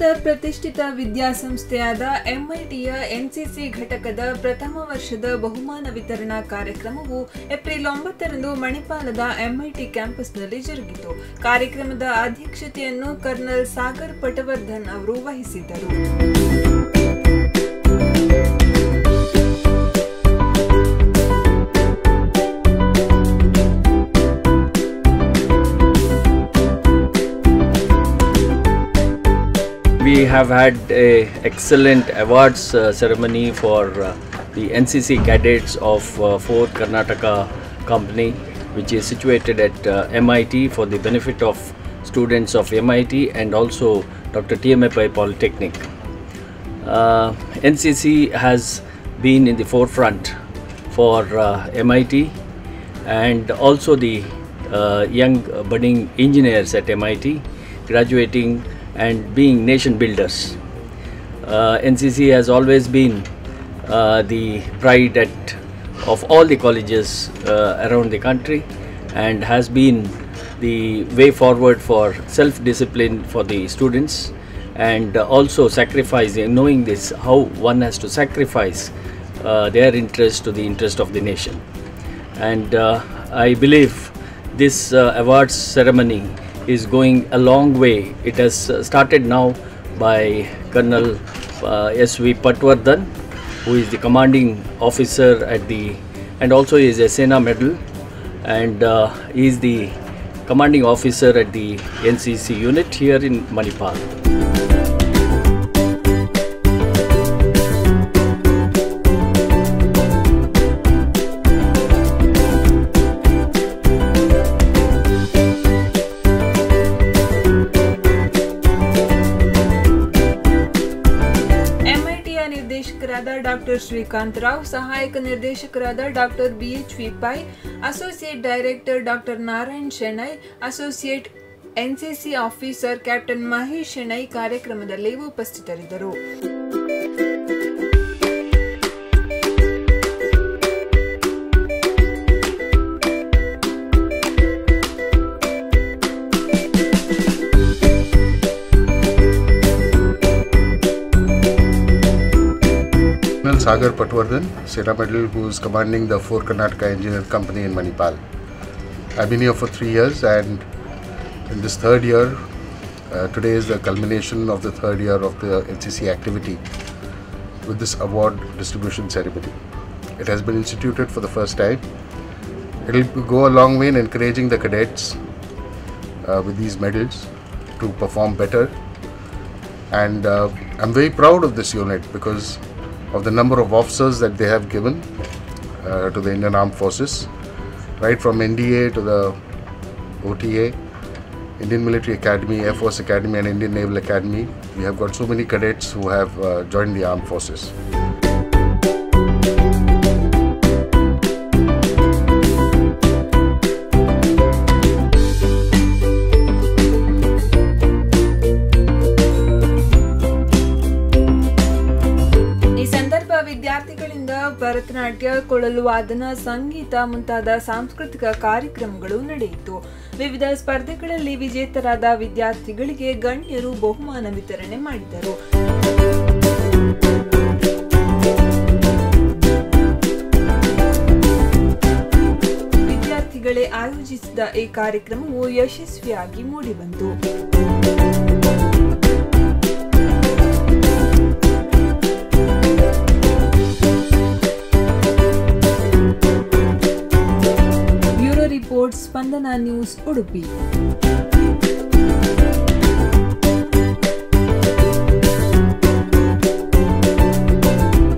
ಭಾರತದ ಪ್ರತಿಷ್ಠಿತ ವಿದ್ಯಾಸಂಸ್ಥೆಯಾದ MITಯ NCC ಘಟಕದ ಪ್ರಥಮ ವರ್ಷದ ಬಹುಮಾನ ವಿತರಣಾ ಕಾರ್ಯಕ್ರಮವು ಏಪ್ರಿಲ್ 9ರಂದು ಮಣಿಪಾಲದ MIT ಕ್ಯಾಂಪಸ್ನಲ್ಲಿ ಜರುಗಿತು. ಕಾರ್ಯಕ್ರಮದ ಅಧ್ಯಕ್ಷತೆಯನ್ನು ಕರ್ನಲ್ ಸಾಗರ್ ಪಟವರ್ಧನ್ ಅವರು ವಹಿಸಿದ್ದರು. We have had an excellent awards ceremony for the NCC cadets of Fourth Karnataka company, which is situated at MIT, for the benefit of students of MIT and also Dr. TMA Polytechnic. NCC has been in the forefront for MIT and also the young budding engineers at MIT graduating and being nation builders. NCC has always been the pride of all the colleges around the country and has been the way forward for self-discipline for the students, and also sacrificing, knowing this, how one has to sacrifice their interest to the interest of the nation. And I believe this awards ceremony is going a long way. It has started now by Colonel S.V. Patwardhan, who is the commanding officer and also is a SENA medal, and he is the commanding officer at the NCC unit here in Manipal. Doctor Srikanth Rao, ಸಹಾಯಕ ನಿರ್ದೇಶಕರಾದ doctor BH Pai, associate director doctor Narayan Shenoy, associate NCC officer captain Mahesh Shenoy ಕಾರ್ಯಕ್ರಮದಲ್ಲಿ ಉಪಸ್ಥಿತರಿದ್ದರು. Sagar Patwardhan, SENA Medal, who is commanding the 4th Karnataka Engineer Company in Manipal. I've been here for 3 years, and in this third year, today is the culmination of the third year of the NCC activity with this award distribution ceremony. It has been instituted for the first time. It will go a long way in encouraging the cadets with these medals to perform better. And I'm very proud of this unit because of the number of officers that they have given to the Indian Armed Forces, right from NDA to the OTA, Indian Military Academy, Air Force Academy and Indian Naval Academy. We have got so many cadets who have joined the Armed Forces. ವಿದ್ಯಾರ್ಥಿಗಳಿಂದ ಭರತನಾಟ್ಯ, ಕೊಳಲು ವಾದನ, ಸಂಗೀತ ಮುಂತಾದ ಸಾಂಸ್ಕೃತಿಕ ಕಾರ್ಯಕ್ರಮಗಳು ನಡೆಯಿತು. ವಿವಿಧ ಸ್ಪರ್ಧೆಗಳಲ್ಲಿ ವಿಜೇತರಾದ ವಿದ್ಯಾರ್ಥಿಗಳಿಗೆ ಗಣ್ಯರು ಬಹುಮಾನ ವಿತರಣೆ ಮಾಡಿದರು. ವಿದ್ಯಾರ್ಥಿಗಳೇ ಆಯೋಜಿಸಿದ ಈ ಕಾರ್ಯಕ್ರಮವು ಯಶಸ್ವಿಯಾಗಿ ಮೂಡಿಬಂತು. ಸ್ಪಂದನ ನ್ಯೂಸ್ ಉಡುಪಿ.